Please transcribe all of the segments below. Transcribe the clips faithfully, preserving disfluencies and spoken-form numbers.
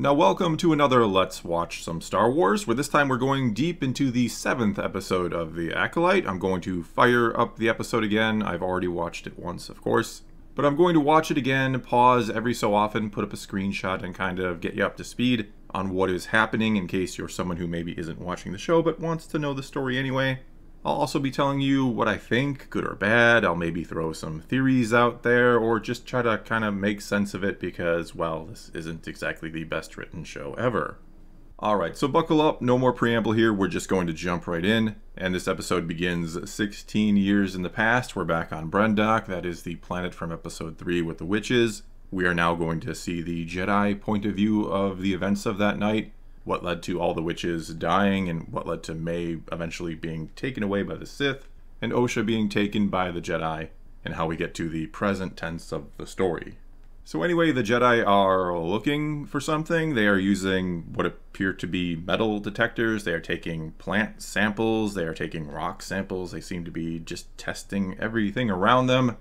Now welcome to another Let's Watch Some Star Wars, where this time we're going deep into the seventh episode of The Acolyte. I'm going to fire up the episode again. I've already watched it once, of course. But I'm going to watch it again, pause every so often, put up a screenshot, and kind of get you up to speed on what is happening in case you're someone who maybe isn't watching the show but wants to know the story anyway. I'll also be telling you what I think, good or bad. I'll maybe throw some theories out there or just try to kind of make sense of it because, well, this isn't exactly the best written show ever. Alright, so buckle up, no more preamble here, we're just going to jump right in. And this episode begins sixteen years in the past. We're back on Brendok, that is the planet from episode three with the witches. We are now going to see the Jedi point of view of the events of that night. What led to all the witches dying, and what led to May eventually being taken away by the Sith, and Osha being taken by the Jedi, and how we get to the present tense of the story. So anyway, the Jedi are looking for something. They are using what appear to be metal detectors. They are taking plant samples. They are taking rock samples. They seem to be just testing everything around them.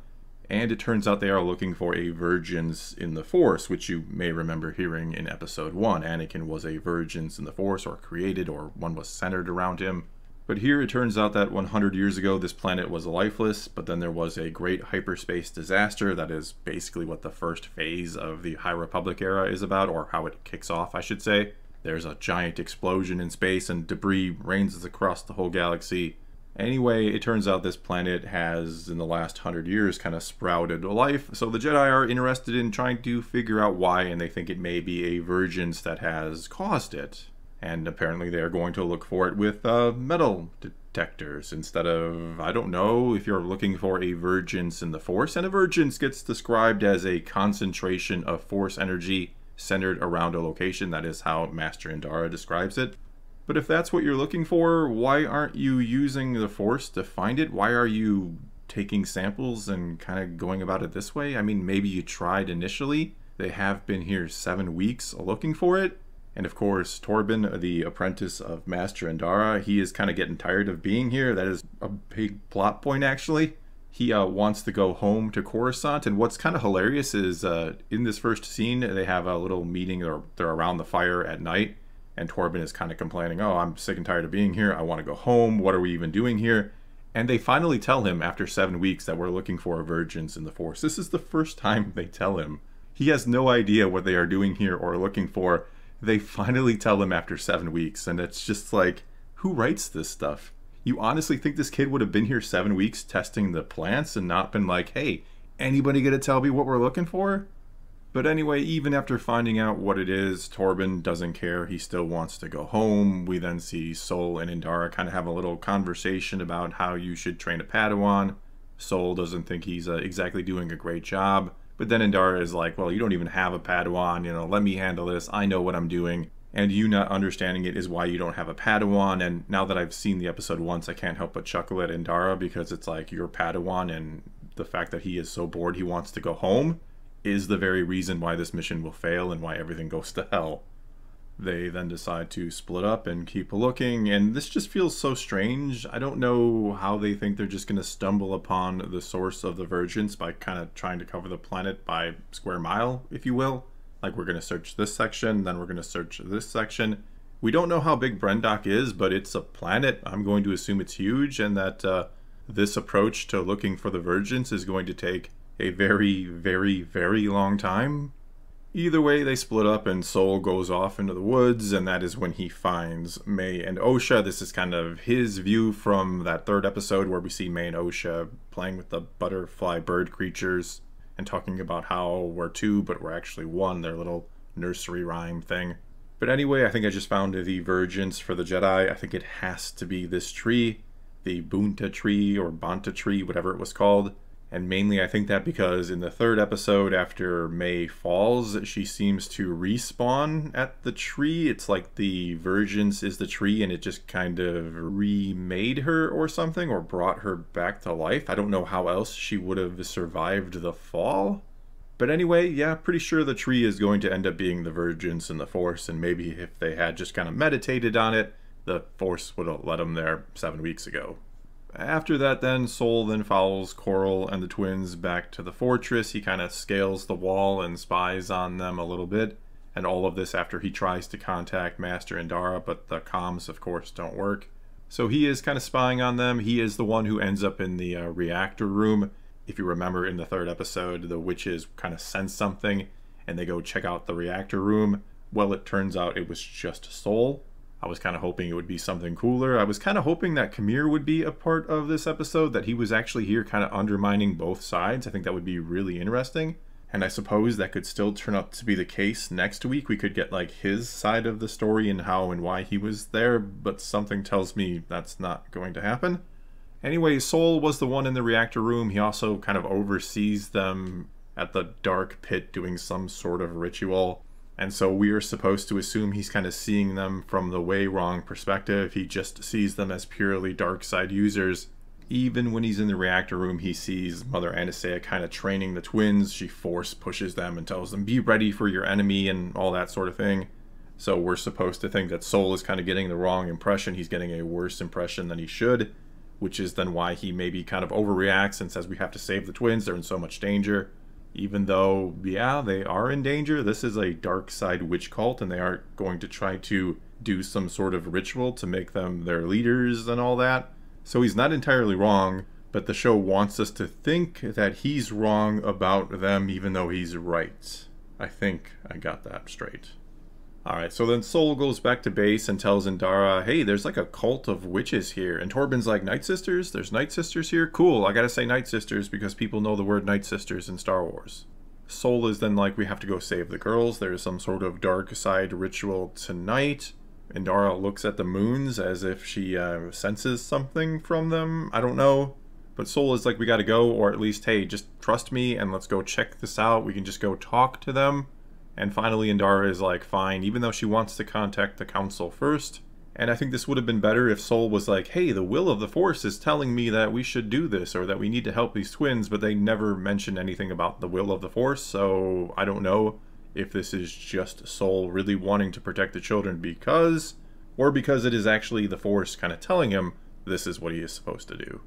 And it turns out they are looking for a virgin in the Force, which you may remember hearing in episode one. Anakin was a virgin in the Force, or created, or one was centered around him. But here it turns out that one hundred years ago this planet was lifeless, but then there was a great hyperspace disaster. That is basically what the first phase of the High Republic era is about, or how it kicks off, I should say. There's a giant explosion in space, and debris rains across the whole galaxy. Anyway, it turns out this planet has, in the last hundred years, kind of sprouted life, so the Jedi are interested in trying to figure out why, and they think it may be a virgins that has caused it. And apparently they are going to look for it with uh, metal detectors instead of, I don't know, if you're looking for a virgins in the Force. And a virgins gets described as a concentration of Force energy centered around a location. That is how Master Indara describes it. But if that's what you're looking for, why aren't you using the Force to find it? Why are you taking samples and kind of going about it this way? I mean, maybe you tried initially. They have been here seven weeks looking for it. And of course, Torbin, the apprentice of Master Indara, he is kind of getting tired of being here. That is a big plot point, actually. He uh, wants to go home to Coruscant. And what's kind of hilarious is uh, in this first scene, they have a little meeting, or they're around the fire at night. And Torbin is kind of complaining, oh, I'm sick and tired of being here. I want to go home. What are we even doing here? And they finally tell him after seven weeks that we're looking for a virgins in the Force. This is the first time they tell him. He has no idea what they are doing here or looking for. They finally tell him after seven weeks. And it's just like, who writes this stuff? You honestly think this kid would have been here seven weeks testing the plants and not been like, hey, anybody gonna tell me what we're looking for? But anyway, even after finding out what it is, Torbin doesn't care. He still wants to go home. We then see Sol and Indara kind of have a little conversation about how you should train a Padawan. Sol doesn't think he's uh, exactly doing a great job. But then Indara is like, well, you don't even have a Padawan. You know, let me handle this. I know what I'm doing. And you not understanding it is why you don't have a Padawan. And now that I've seen the episode once, I can't help but chuckle at Indara because it's like, you're Padawan. And the fact that he is so bored, he wants to go home, is the very reason why this mission will fail and why everything goes to hell. They then decide to split up and keep looking, and this just feels so strange. I don't know how they think they're just going to stumble upon the source of the virgins by kind of trying to cover the planet by square mile, if you will. Like, we're going to search this section, then we're going to search this section. We don't know how big Brendok is, but it's a planet. I'm going to assume it's huge, and that uh, this approach to looking for the virgins is going to take a very, very, very long time. Either way, they split up and Sol goes off into the woods, and that is when he finds May and Osha. This is kind of his view from that third episode where we see May and Osha playing with the butterfly bird creatures and talking about how we're two, but we're actually one, their little nursery rhyme thing. But anyway, I think I just found the virgins for the Jedi. I think it has to be this tree, the Bunta tree or Bunta tree, whatever it was called. And mainly I think that because in the third episode, after May falls, she seems to respawn at the tree. It's like the virgins is the tree and it just kind of remade her or something, or brought her back to life. I don't know how else she would have survived the fall. But anyway, yeah, pretty sure the tree is going to end up being the virgins in the Force, and maybe if they had just kind of meditated on it, the Force would have led them there seven weeks ago. After that then, Sol then follows Koril and the twins back to the fortress. He kind of scales the wall and spies on them a little bit. And all of this after he tries to contact Master Indara, but the comms, of course, don't work. So he is kind of spying on them. He is the one who ends up in the uh, reactor room. If you remember in the third episode, the witches kind of sense something, and they go check out the reactor room. Well, it turns out it was just Sol. I was kind of hoping it would be something cooler. I was kind of hoping that Khmer would be a part of this episode, that he was actually here kind of undermining both sides. I think that would be really interesting. And I suppose that could still turn out to be the case next week. We could get like his side of the story and how and why he was there, but something tells me that's not going to happen. Anyway, Sol was the one in the reactor room. He also kind of oversees them at the dark pit doing some sort of ritual. And so we are supposed to assume he's kind of seeing them from the way wrong perspective. He just sees them as purely dark side users. Even when he's in the reactor room, he sees Mother Aniseya kind of training the twins. She force pushes them and tells them, be ready for your enemy and all that sort of thing. So we're supposed to think that Sol is kind of getting the wrong impression. He's getting a worse impression than he should, which is then why he maybe kind of overreacts and says we have to save the twins. They're in so much danger. Even though, yeah, they are in danger. This is a dark side witch cult, and they are going to try to do some sort of ritual to make them their leaders and all that. So he's not entirely wrong, but the show wants us to think that he's wrong about them, even though he's right. I think I got that straight. Alright, so then Sol goes back to base and tells Indara, hey, there's like a cult of witches here. And Torbin's like, Nightsisters? There's Nightsisters here? Cool, I gotta say Nightsisters because people know the word Nightsisters in Star Wars. Sol is then like, we have to go save the girls. There's some sort of dark side ritual tonight. Indara looks at the moons as if she uh, senses something from them. I don't know. But Sol is like, we gotta go, or at least, hey, just trust me and let's go check this out. We can just go talk to them. And finally, Indara is like, fine, even though she wants to contact the council first. And I think this would have been better if Sol was like, hey, the will of the Force is telling me that we should do this, or that we need to help these twins, but they never mention anything about the will of the Force, so I don't know if this is just Sol really wanting to protect the children because, or because it is actually the Force kind of telling him this is what he is supposed to do.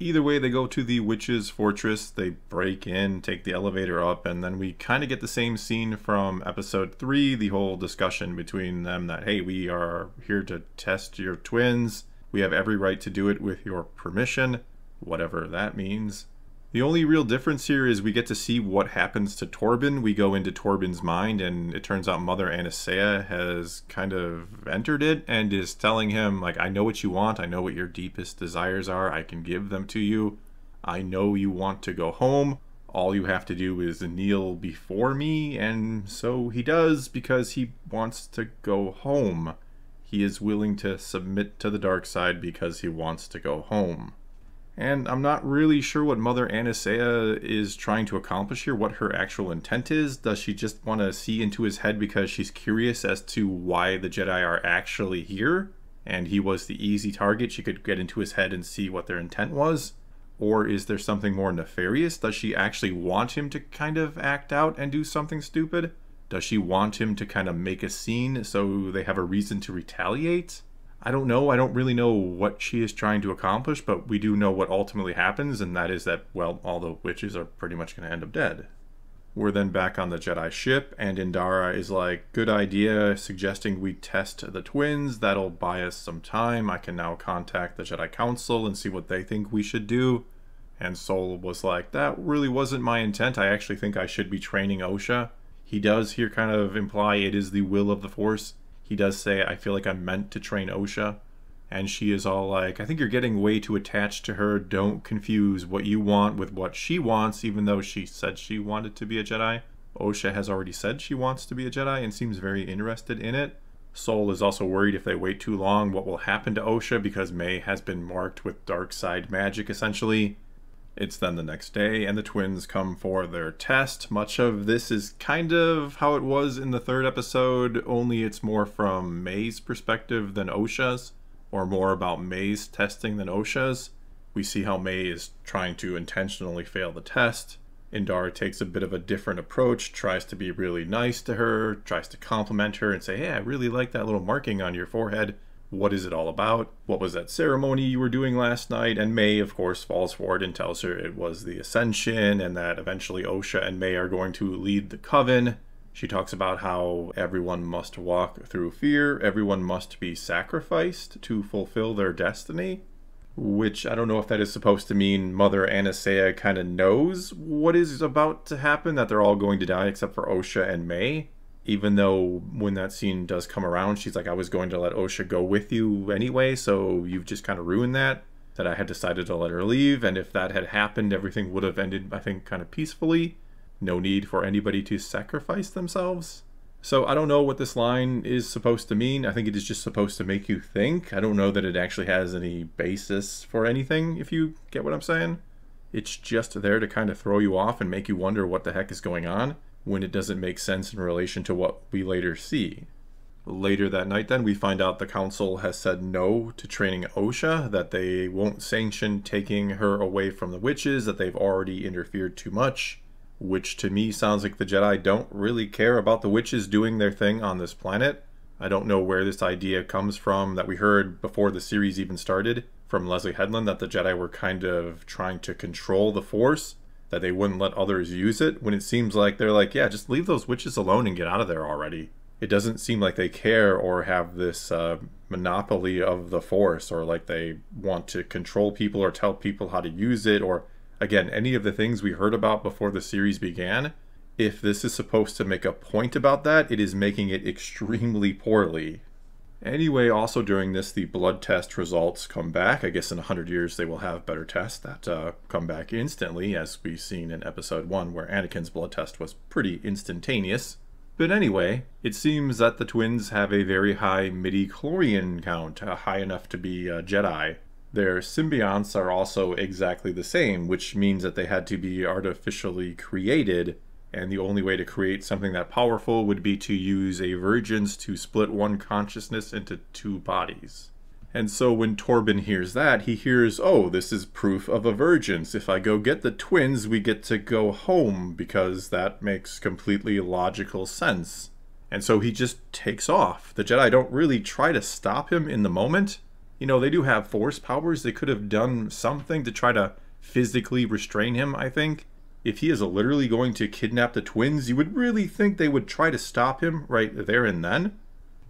Either way, they go to the witch's fortress, they break in, take the elevator up, and then we kind of get the same scene from episode three, the whole discussion between them that, hey, we are here to test your twins, we have every right to do it with your permission, whatever that means. The only real difference here is we get to see what happens to Torbin. We go into Torbin's mind, and it turns out Mother Aniseya has kind of entered it and is telling him, like, I know what you want. I know what your deepest desires are. I can give them to you. I know you want to go home. All you have to do is kneel before me. And so he does because he wants to go home. He is willing to submit to the dark side because he wants to go home. And I'm not really sure what Mother Aniseya is trying to accomplish here, what her actual intent is. Does she just want to see into his head because she's curious as to why the Jedi are actually here? And he was the easy target. She could get into his head and see what their intent was. Or is there something more nefarious? Does she actually want him to kind of act out and do something stupid? Does she want him to kind of make a scene so they have a reason to retaliate? I don't know. I don't really know what she is trying to accomplish, but we do know what ultimately happens, and that is that, well, all the witches are pretty much going to end up dead. We're then back on the Jedi ship, and Indara is like, good idea, suggesting we test the twins. That'll buy us some time. I can now contact the Jedi Council and see what they think we should do. And Sol was like, that really wasn't my intent. I actually think I should be training Osha. He does here kind of imply it is the will of the Force. He does say, I feel like I'm meant to train Osha. And she is all like, I think you're getting way too attached to her. Don't confuse what you want with what she wants, even though she said she wanted to be a Jedi. Osha has already said she wants to be a Jedi and seems very interested in it. Sol is also worried if they wait too long, what will happen to Osha, because May has been marked with dark side magic, essentially. It's then the next day, and the twins come for their test. Much of this is kind of how it was in the third episode, only it's more from May's perspective than Osha's, or more about May's testing than Osha's. We see how May is trying to intentionally fail the test. Indara takes a bit of a different approach, tries to be really nice to her, tries to compliment her and say, hey, I really like that little marking on your forehead. What is it all about? What was that ceremony you were doing last night? And May, of course, falls for it and tells her it was the Ascension and that eventually Osha and May are going to lead the Coven. She talks about how everyone must walk through fear, everyone must be sacrificed to fulfill their destiny, which I don't know if that is supposed to mean Mother Aniseya kind of knows what is about to happen, that they're all going to die except for Osha and May. Even though when that scene does come around, she's like, I was going to let Osha go with you anyway, so you've just kind of ruined that, that I had decided to let her leave, and if that had happened, everything would have ended, I think, kind of peacefully. No need for anybody to sacrifice themselves. So I don't know what this line is supposed to mean. I think it is just supposed to make you think. I don't know that it actually has any basis for anything, if you get what I'm saying. It's just there to kind of throw you off and make you wonder what the heck is going on when it doesn't make sense in relation to what we later see. Later that night then, we find out the council has said no to training Osha, that they won't sanction taking her away from the witches, that they've already interfered too much. Which to me sounds like the Jedi don't really care about the witches doing their thing on this planet. I don't know where this idea comes from that we heard before the series even started from Leslye Headland, that the Jedi were kind of trying to control the Force, that they wouldn't let others use it, when it seems like they're like, yeah, just leave those witches alone and get out of there already. It doesn't seem like they care or have this uh, monopoly of the Force, or like they want to control people or tell people how to use it, or... Again, any of the things we heard about before the series began, if this is supposed to make a point about that, it is making it extremely poorly. Anyway, also during this, the blood test results come back. I guess in one hundred years they will have better tests that uh, come back instantly, as we've seen in Episode one, where Anakin's blood test was pretty instantaneous. But anyway, it seems that the twins have a very high midi-chlorian count, uh, high enough to be a Jedi. Their symbionts are also exactly the same, which means that they had to be artificially created, and the only way to create something that powerful would be to use a virgins to split one consciousness into two bodies. And so when Torbin hears that, he hears, oh, this is proof of a virgins. If I go get the twins, we get to go home, because that makes completely logical sense. And so he just takes off. The Jedi don't really try to stop him in the moment. You know, they do have Force powers. They could have done something to try to physically restrain him, I think. If he is literally going to kidnap the twins, you would really think they would try to stop him right there and then.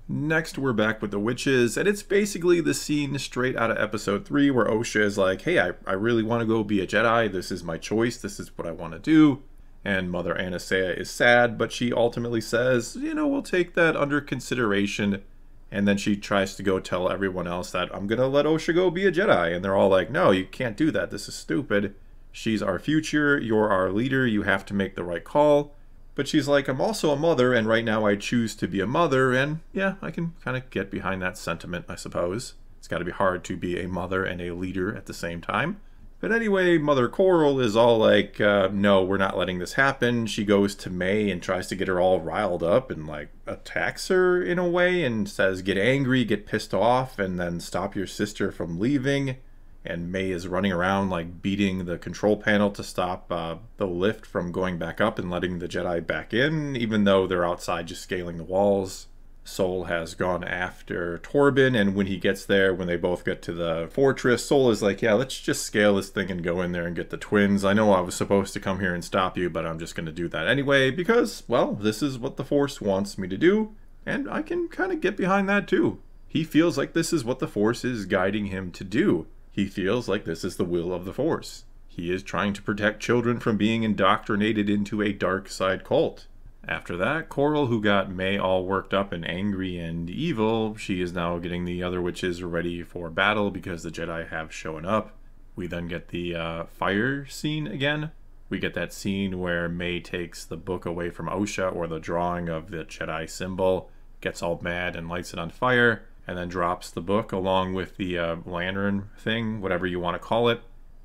Next, we're back with the witches, and it's basically the scene straight out of Episode three where Osha is like, hey, I, I really want to go be a Jedi. This is my choice. This is what I want to do. And Mother Aniseya is sad, but she ultimately says, you know, we'll take that under consideration. And then she tries to go tell everyone else that I'm going to let Osha go be a Jedi. And they're all like, no, you can't do that. This is stupid. She's our future. You're our leader. You have to make the right call. But she's like, I'm also a mother. And right now I choose to be a mother. And yeah, I can kind of get behind that sentiment, I suppose. It's got to be hard to be a mother and a leader at the same time. But anyway, Mother Koril is all like, uh, no, we're not letting this happen. She goes to May and tries to get her all riled up and like attacks her in a way and says, get angry, get pissed off, and then stop your sister from leaving. And May is running around like beating the control panel to stop uh, the lift from going back up and letting the Jedi back in, even though they're outside just scaling the walls. Sol has gone after Torbin, and when he gets there, when they both get to the fortress, Sol is like, yeah, let's just scale this thing and go in there and get the twins. I know I was supposed to come here and stop you, but I'm just going to do that anyway because, well, this is what the Force wants me to do, and I can kind of get behind that too. He feels like this is what the Force is guiding him to do. He feels like this is the will of the Force. He is trying to protect children from being indoctrinated into a dark side cult. After that, Koril, who got May all worked up and angry and evil, she is now getting the other witches ready for battle because the Jedi have shown up. We then get the uh, fire scene again. We get that scene where May takes the book away from Osha, or the drawing of the Jedi symbol, gets all mad and lights it on fire, and then drops the book along with the uh, lantern thing, whatever you want to call it.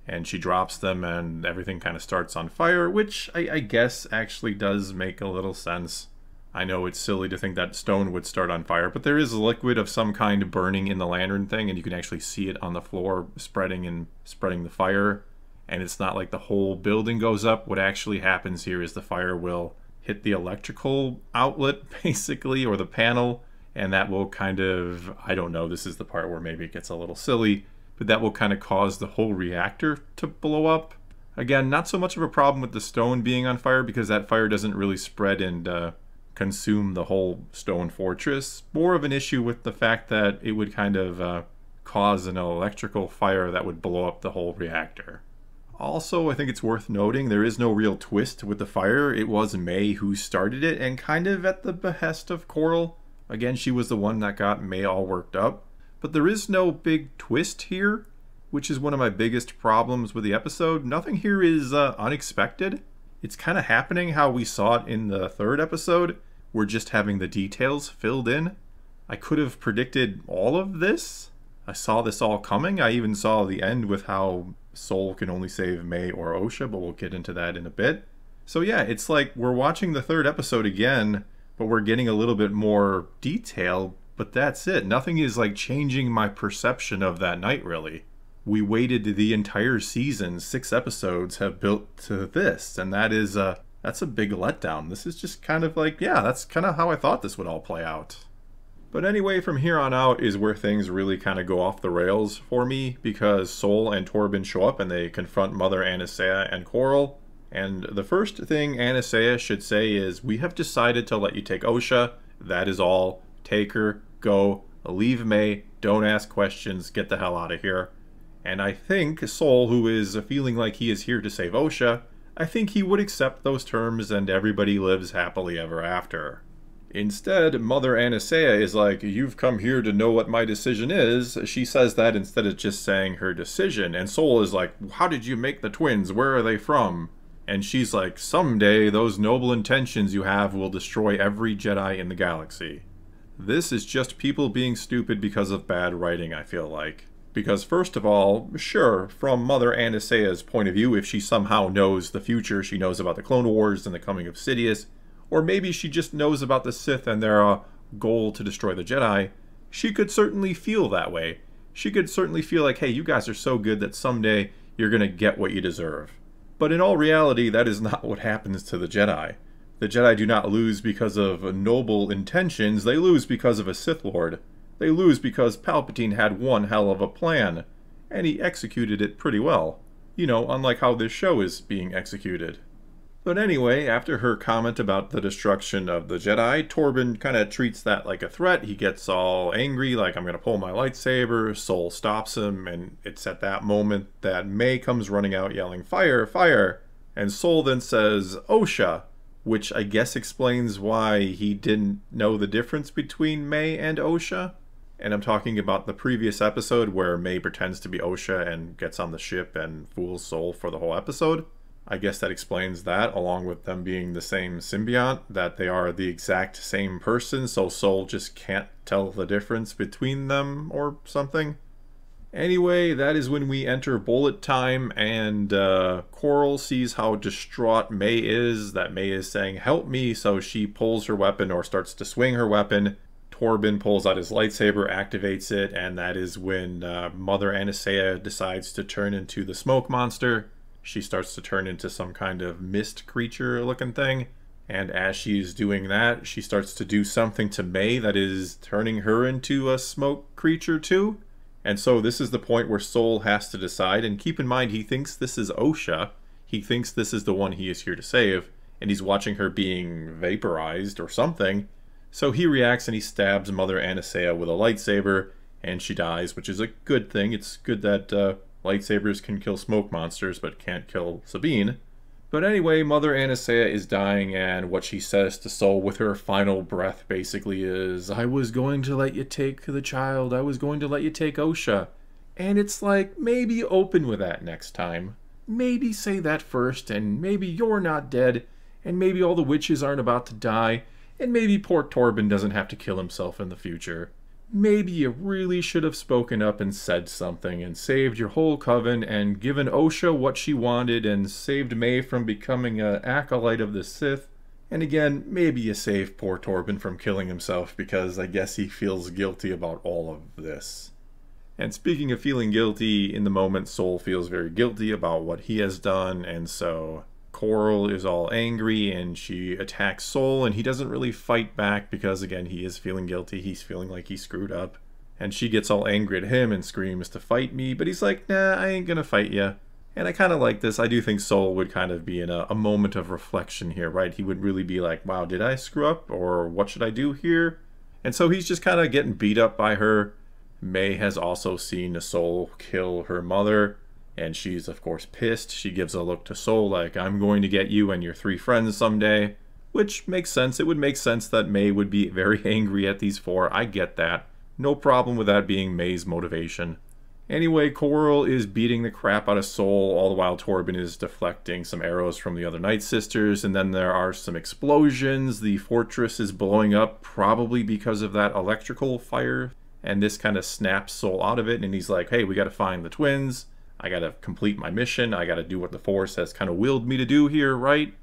And she drops them and everything kind of starts on fire, which I, I guess actually does make a little sense. I know it's silly to think that stone would start on fire, but there is liquid of some kind burning in the lantern thing, and you can actually see it on the floor spreading and spreading the fire. And it's not like the whole building goes up. What actually happens here is the fire will hit the electrical outlet, basically, or the panel, and that will kind of, I don't know, this is the part where maybe it gets a little silly, but that will kind of cause the whole reactor to blow up. Again, not so much of a problem with the stone being on fire because that fire doesn't really spread and uh, consume the whole stone fortress. More of an issue with the fact that it would kind of uh, cause an electrical fire that would blow up the whole reactor. Also, I think it's worth noting there is no real twist with the fire. It was May who started it, and kind of at the behest of Koril. Again, she was the one that got May all worked up. But there is no big twist here, which is one of my biggest problems with the episode. Nothing here is uh, unexpected. It's kind of happening how we saw it in the third episode. We're just having the details filled in. I could have predicted all of this. I saw this all coming. I even saw the end with how Sol can only save May or Osha, but we'll get into that in a bit. So yeah, it's like we're watching the third episode again, but we're getting a little bit more detail, but that's it. Nothing is like changing my perception of that night, really. We waited the entire season, six episodes have built to this, and that is a, that's a big letdown. This is just kind of like, yeah, that's kind of how I thought this would all play out. But anyway, from here on out is where things really kind of go off the rails for me, because Sol and Torbin show up and they confront Mother Aniseya and Koril. And the first thing Aniseya should say is, we have decided to let you take Osha. That is all. Take her. Go. Leave May. Don't ask questions. Get the hell out of here. And I think Sol, who is feeling like he is here to save Osha, I think he would accept those terms and everybody lives happily ever after. Instead, Mother Aniseya is like, you've come here to know what my decision is. She says that instead of just saying her decision. And Sol is like, how did you make the twins? Where are they from? And she's like, someday those noble intentions you have will destroy every Jedi in the galaxy. This is just people being stupid because of bad writing, I feel like. Because first of all, sure, from Mother Aniseya's point of view, if she somehow knows the future, she knows about the Clone Wars and the coming of Sidious, or maybe she just knows about the Sith and their uh, goal to destroy the Jedi, she could certainly feel that way. She could certainly feel like, hey, you guys are so good that someday you're going to get what you deserve. But in all reality, that is not what happens to the Jedi. The Jedi do not lose because of noble intentions, they lose because of a Sith Lord. They lose because Palpatine had one hell of a plan, and he executed it pretty well. You know, unlike how this show is being executed. But anyway, after her comment about the destruction of the Jedi, Torbin kind of treats that like a threat. He gets all angry, like, I'm going to pull my lightsaber. Sol stops him, and it's at that moment that May comes running out yelling, fire, fire. And Sol then says, Osha, which I guess explains why he didn't know the difference between May and Osha. And I'm talking about the previous episode where May pretends to be Osha and gets on the ship and fools Sol for the whole episode. I guess that explains that, along with them being the same symbiont, that they are the exact same person, so Sol just can't tell the difference between them or something. Anyway, that is when we enter bullet time, and uh, Koril sees how distraught May is, that May is saying, help me, so she pulls her weapon or starts to swing her weapon. Torbin pulls out his lightsaber, activates it, and that is when uh, Mother Aniseya decides to turn into the smoke monster. She starts to turn into some kind of mist creature looking thing. And as she's doing that, she starts to do something to May that is turning her into a smoke creature too. And so this is the point where Sol has to decide. And keep in mind, he thinks this is Osha. He thinks this is the one he is here to save. And he's watching her being vaporized or something. So he reacts and he stabs Mother Aniseya with a lightsaber. And she dies, which is a good thing. It's good that uh, lightsabers can kill smoke monsters, but can't kill Sabine. But anyway, Mother Aniseya is dying. And what she says to Sol with her final breath basically is, I was going to let you take the child. I was going to let you take Osha. And it's like, maybe open with that next time. Maybe say that first. And maybe you're not dead. And maybe all the witches aren't about to die. And maybe poor Torbin doesn't have to kill himself in the future. Maybe you really should have spoken up and said something and saved your whole coven and given Osha what she wanted and saved May from becoming an acolyte of the Sith. And again, maybe you saved poor Torbin from killing himself because I guess he feels guilty about all of this. And speaking of feeling guilty, in the moment Sol feels very guilty about what he has done, and so Koril is all angry and she attacks Sol, and he doesn't really fight back because, again, he is feeling guilty. He's feeling like he screwed up. And she gets all angry at him and screams to fight me, but he's like, nah, I ain't gonna fight ya. And I kind of like this. I do think Sol would kind of be in a, a moment of reflection here, right? He would really be like, wow, did I screw up? Or what should I do here? And so he's just kind of getting beat up by her. May has also seen Sol kill her mother, and she's, of course, pissed. She gives a look to Sol like, I'm going to get you and your three friends someday. Which makes sense. It would make sense that May would be very angry at these four. I get that. No problem with that being May's motivation. Anyway, Koril is beating the crap out of Sol, all the while Torbin is deflecting some arrows from the other Nightsisters, and then there are some explosions. The fortress is blowing up, probably because of that electrical fire, and this kind of snaps Sol out of it, and he's like, hey, we gotta find the twins, I gotta complete my mission, I gotta do what the Force has kind of willed me to do here, right?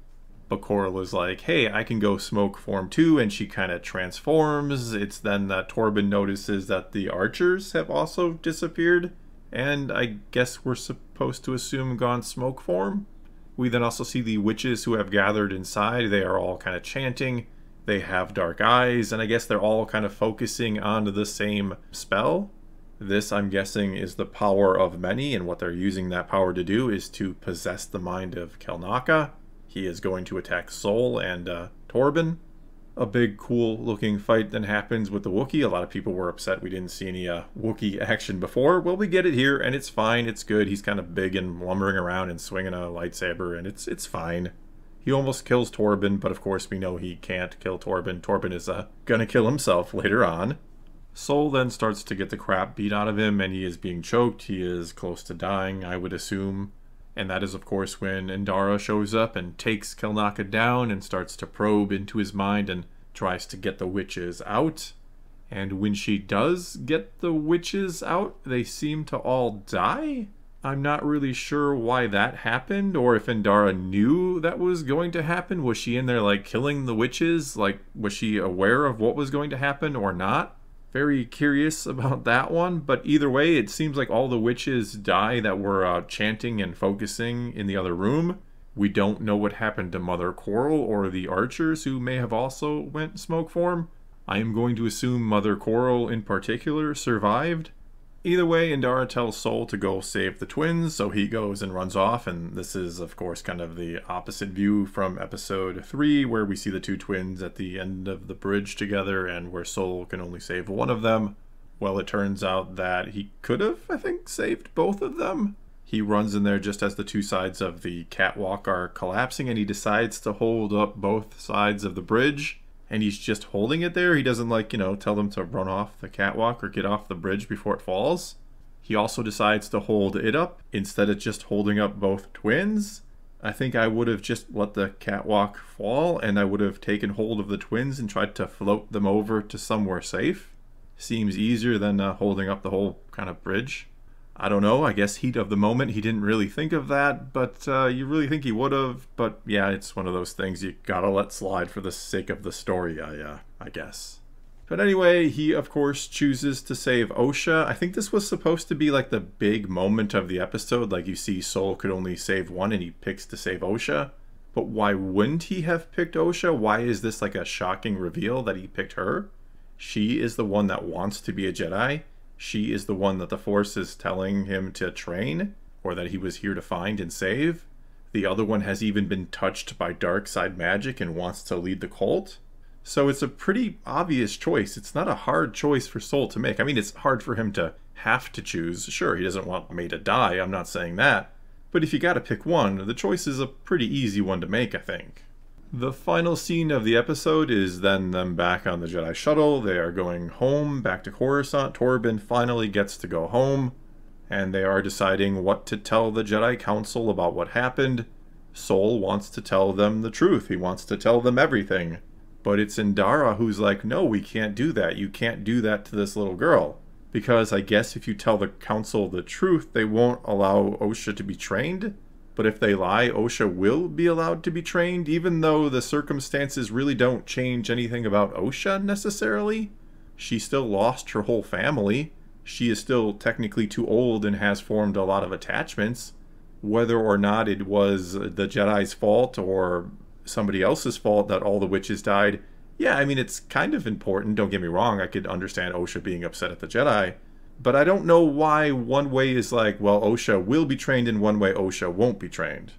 But Koril is like, hey, I can go smoke form too, and she kind of transforms. It's then that Torbin notices that the archers have also disappeared, and I guess we're supposed to assume gone smoke form. We then also see the witches who have gathered inside. They are all kind of chanting. They have dark eyes, and I guess they're all kind of focusing on the same spell. This, I'm guessing, is the power of many, and what they're using that power to do is to possess the mind of Kelnacca. He is going to attack Sol and uh, Torbin. A big, cool-looking fight then happens with the Wookiee. A lot of people were upset we didn't see any uh, Wookiee action before. Well, we get it here, and it's fine. It's good. He's kind of big and lumbering around and swinging a lightsaber, and it's it's fine. He almost kills Torbin, but of course we know he can't kill Torbin. Torbin is uh, gonna kill himself later on. Sol then starts to get the crap beat out of him, and he is being choked. He is close to dying, I would assume. And that is, of course, when Indara shows up and takes Kelnacca down and starts to probe into his mind and tries to get the witches out. And when she does get the witches out, they seem to all die? I'm not really sure why that happened, or if Indara knew that was going to happen. Was she in there, like, killing the witches? Like, was she aware of what was going to happen or not? Very curious about that one, but either way, it seems like all the witches die that were uh, chanting and focusing in the other room. We don't know what happened to Mother Koril or the archers who may have also went smoke form. I am going to assume Mother Koril in particular survived. Either way, Indara tells Sol to go save the twins, so he goes and runs off, and this is, of course, kind of the opposite view from episode three, where we see the two twins at the end of the bridge together, and where Sol can only save one of them. Well, it turns out that he could have, I think, saved both of them. He runs in there just as the two sides of the catwalk are collapsing, and he decides to hold up both sides of the bridge. And he's just holding it there. He doesn't, like, you know, tell them to run off the catwalk or get off the bridge before it falls. He also decides to hold it up instead of just holding up both twins. I think I would have just let the catwalk fall, and I would have taken hold of the twins and tried to float them over to somewhere safe. Seems easier than uh, holding up the whole kind of bridge. I don't know, I guess heat of the moment, he didn't really think of that, but uh, you really think he would have. But yeah, it's one of those things you gotta let slide for the sake of the story, I, uh, I guess. But anyway, he of course chooses to save Osha. I think this was supposed to be like the big moment of the episode, like you see Sol could only save one and he picks to save Osha. But why wouldn't he have picked Osha? Why is this like a shocking reveal that he picked her? She is the one that wants to be a Jedi. She is the one that the Force is telling him to train, or that he was here to find and save. The other one has even been touched by dark side magic and wants to lead the cult. So it's a pretty obvious choice. It's not a hard choice for Sol to make. I mean, it's hard for him to have to choose. Sure, he doesn't want May to die, I'm not saying that. But if you gotta pick one, the choice is a pretty easy one to make, I think. The final scene of the episode is then them back on the Jedi shuttle. They are going home, back to Coruscant. Torbin finally gets to go home, and they are deciding what to tell the Jedi Council about what happened. Sol wants to tell them the truth. He wants to tell them everything. But it's Indara who's like, no, we can't do that. You can't do that to this little girl. Because I guess if you tell the Council the truth, they won't allow Osha to be trained. But if they lie, Osha will be allowed to be trained, even though the circumstances really don't change anything about Osha necessarily. She still lost her whole family. She is still technically too old and has formed a lot of attachments. Whether or not it was the Jedi's fault or somebody else's fault that all the witches died, yeah, I mean, it's kind of important, don't get me wrong. I could understand Osha being upset at the Jedi. But I don't know why one way is like, well, Osha will be trained, and one way Osha won't be trained.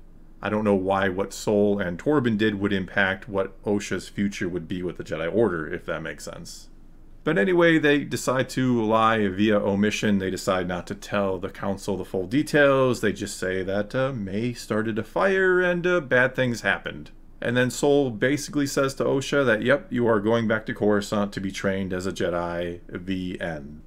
I don't know why what Sol and Torbin did would impact what Osha's future would be with the Jedi Order, if that makes sense. But anyway, they decide to lie via omission. They decide not to tell the Council the full details. They just say that uh, May started a fire and uh, bad things happened. And then Sol basically says to Osha that, yep, you are going back to Coruscant to be trained as a Jedi. The end.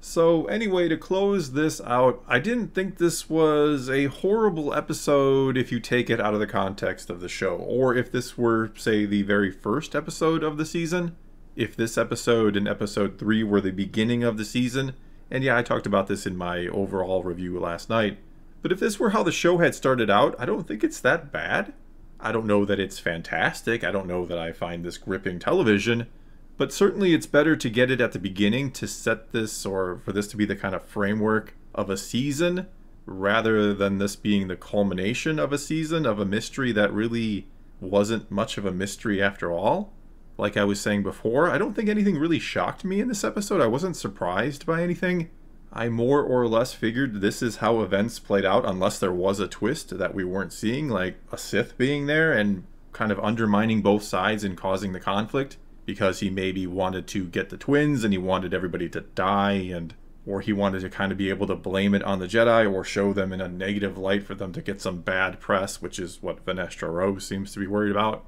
So anyway, to close this out, I didn't think this was a horrible episode if you take it out of the context of the show. Or if this were, say, the very first episode of the season. If this episode and episode three were the beginning of the season. And yeah, I talked about this in my overall review last night. But if this were how the show had started out, I don't think it's that bad. I don't know that it's fantastic. I don't know that I find this gripping television. But certainly it's better to get it at the beginning to set this, or for this to be the kind of framework of a season, rather than this being the culmination of a season of a mystery that really wasn't much of a mystery after all. Like I was saying before, I don't think anything really shocked me in this episode. I wasn't surprised by anything. I more or less figured this is how events played out, unless there was a twist that we weren't seeing, like a Sith being there and kind of undermining both sides and causing the conflict. Because he maybe wanted to get the twins and he wanted everybody to die, and or he wanted to kind of be able to blame it on the Jedi or show them in a negative light for them to get some bad press, which is what Vernestra Rwoh seems to be worried about.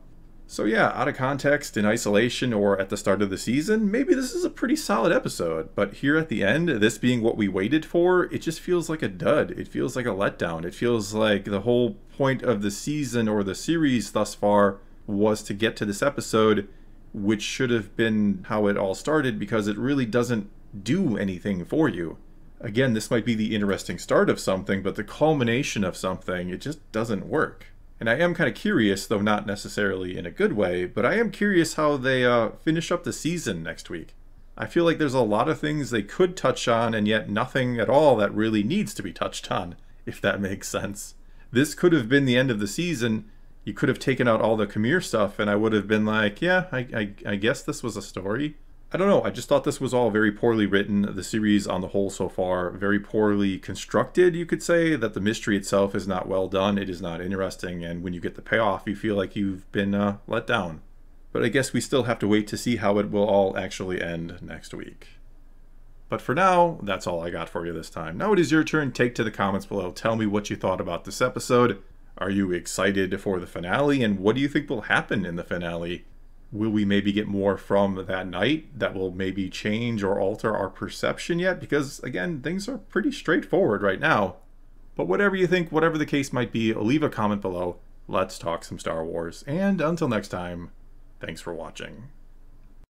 So yeah, out of context, in isolation, or at the start of the season, maybe this is a pretty solid episode. But here at the end, this being what we waited for, it just feels like a dud. It feels like a letdown. It feels like the whole point of the season or the series thus far was to get to this episode, which should have been how it all started, because it really doesn't do anything for you. Again, this might be the interesting start of something, but the culmination of something, it just doesn't work. And I am kind of curious, though not necessarily in a good way, but I am curious how they uh, finish up the season next week. I feel like there's a lot of things they could touch on, and yet nothing at all that really needs to be touched on, if that makes sense. This could have been the end of the season. You could have taken out all the Khmer stuff, and I would have been like, yeah, I, I, I guess this was a story. I don't know, I just thought this was all very poorly written. The series on the whole so far, very poorly constructed, you could say. That the mystery itself is not well done, it is not interesting, and when you get the payoff, you feel like you've been uh, let down. But I guess we still have to wait to see how it will all actually end next week. But for now, that's all I got for you this time. Now it is your turn. Take to the comments below. Tell me what you thought about this episode. Are you excited for the finale, and what do you think will happen in the finale? Will we maybe get more from that night that will maybe change or alter our perception yet? Because again, things are pretty straightforward right now. But whatever you think, whatever the case might be, leave a comment below. Let's talk some Star Wars. And until next time, thanks for watching.